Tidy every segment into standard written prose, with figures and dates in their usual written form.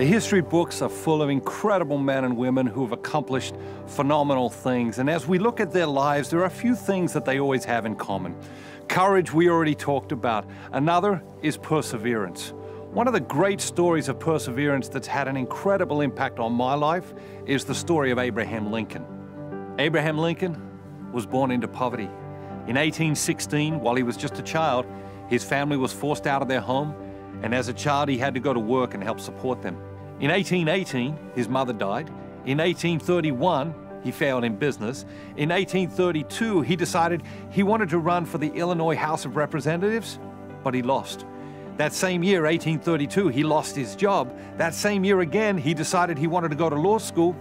The history books are full of incredible men and women who have accomplished phenomenal things. And as we look at their lives, there are a few things that they always have in common. Courage, we already talked about. Another is perseverance. One of the great stories of perseverance that's had an incredible impact on my life is the story of Abraham Lincoln. Abraham Lincoln was born into poverty. In 1816, while he was just a child, his family was forced out of their home, and as a child, he had to go to work and help support them. In 1818, his mother died. In 1831, he failed in business. In 1832, he decided he wanted to run for the Illinois House of Representatives, but he lost. That same year, 1832, he lost his job. That same year again, he decided he wanted to go to law school,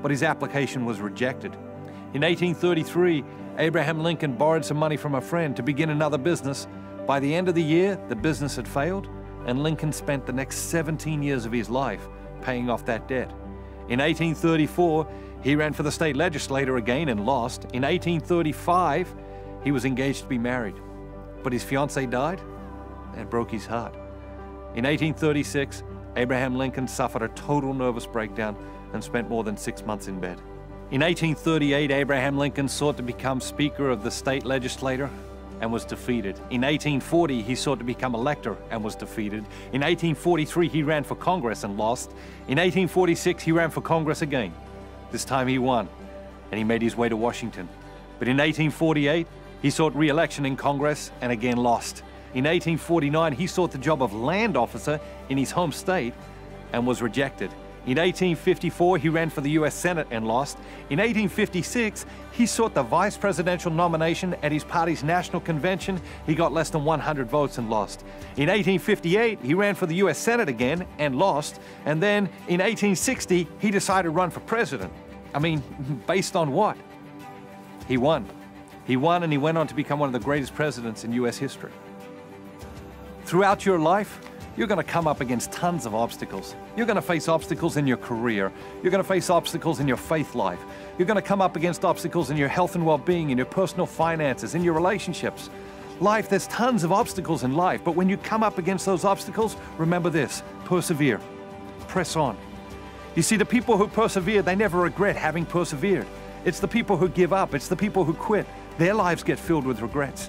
but his application was rejected. In 1833, Abraham Lincoln borrowed some money from a friend to begin another business. By the end of the year, the business had failed, and Lincoln spent the next 17 years of his life paying off that debt. In 1834, he ran for the state legislature again and lost. In 1835, he was engaged to be married, but his fiancée died and broke his heart. In 1836, Abraham Lincoln suffered a total nervous breakdown and spent more than 6 months in bed. In 1838, Abraham Lincoln sought to become Speaker of the state legislature and was defeated. In 1840, he sought to become elector and was defeated. In 1843, he ran for Congress and lost. In 1846, he ran for Congress again. This time he won, and he made his way to Washington. But in 1848, he sought re-election in Congress and again lost. In 1849, he sought the job of land officer in his home state and was rejected. In 1854, he ran for the U.S. Senate and lost. In 1856, he sought the vice presidential nomination at his party's national convention. He got less than 100 votes and lost. In 1858, he ran for the U.S. Senate again and lost. And then in 1860, he decided to run for president. I mean, based on what? He won. He won, and he went on to become one of the greatest presidents in U.S. history. Throughout your life, you're going to come up against tons of obstacles. You're going to face obstacles in your career. You're going to face obstacles in your faith life. You're going to come up against obstacles in your health and well-being, in your personal finances, in your relationships. Life, there's tons of obstacles in life, but when you come up against those obstacles, remember this: persevere, press on. You see, the people who persevere, they never regret having persevered. It's the people who give up. It's the people who quit. Their lives get filled with regrets.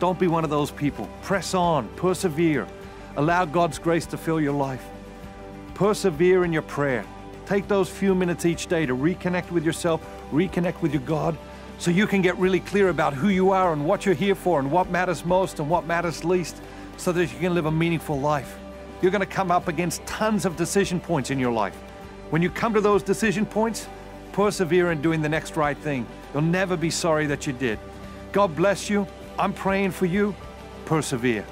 Don't be one of those people. Press on, persevere. Allow God's grace to fill your life. Persevere in your prayer. Take those few minutes each day to reconnect with yourself, reconnect with your God, so you can get really clear about who you are and what you're here for and what matters most and what matters least, so that you can live a meaningful life. You're going to come up against tons of decision points in your life. When you come to those decision points, persevere in doing the next right thing. You'll never be sorry that you did. God bless you. I'm praying for you. Persevere.